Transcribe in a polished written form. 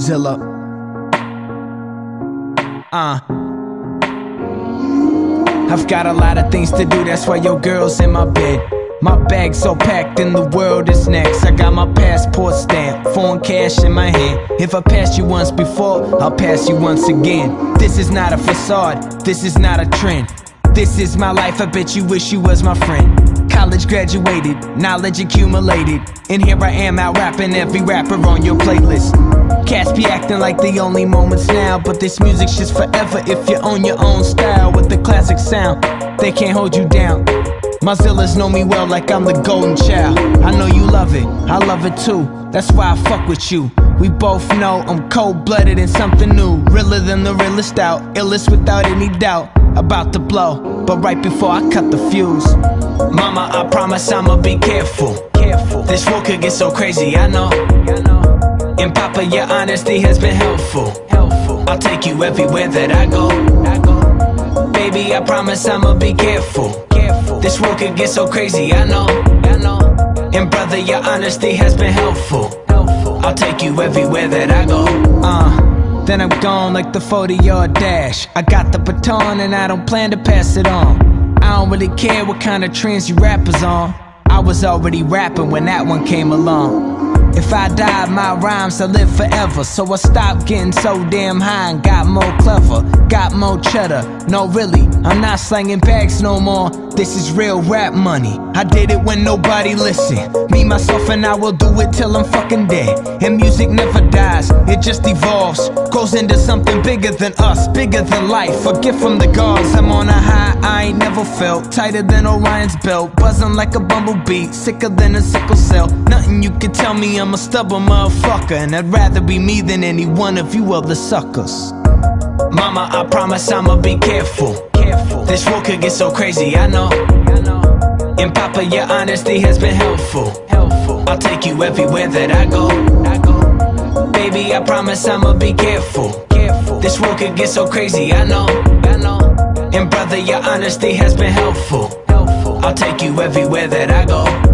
Zilla. I've got a lot of things to do, that's why your girl's in my bed. My bag's so packed and the world is next. I got my passport stamp, foreign cash in my hand. If I passed you once before, I'll pass you once again. This is not a facade, this is not a trend. This is my life, I bet you wish you was my friend. College graduated, knowledge accumulated, and here I am out rapping every rapper on your playlist. Cats be acting like the only moment's now, but this music's just forever if you own your own style. With the classic sound, they can't hold you down. My Zillas know me well like I'm the golden child. I know you love it, I love it too, that's why I fuck with you. We both know I'm cold-blooded and something new. Realer than the realest out, illest without any doubt. About to blow, but right before I cut the fuse, mama, I promise I'ma be careful. This world could get so crazy, I know. And papa, your honesty has been helpful. I'll take you everywhere that I go. Baby, I promise I'ma be careful. This world could get so crazy, I know. And brother, your honesty has been helpful. I'll take you everywhere that I go. Then I'm gone like the 40-yard dash. I got the baton and I don't plan to pass it on. I don't really care what kind of trends you rappers on. I was already rapping when that one came along. If I die, my rhymes will live forever. So I stopped getting so damn high and got more clever. Got more cheddar, no really, I'm not slanging bags no more. This is real rap money, I did it when nobody listened. Me, myself, and I will do it till I'm fucking dead. And music never dies, it just evolves. Goes into something bigger than us, bigger than life. A gift from the gods, I'm on a high I ain't never felt. Tighter than Orion's belt, buzzing like a bumblebee. Sicker than a sickle cell, nothing you can tell me. I'm a stubborn motherfucker, and I'd rather be me than any one of you other suckers. Mama, I promise I'ma be careful. This world could get so crazy, I know. And papa, your honesty has been helpful. I'll take you everywhere that I go. Baby, I promise I'ma be careful. This world could get so crazy, I know. And brother, your honesty has been helpful. I'll take you everywhere that I go.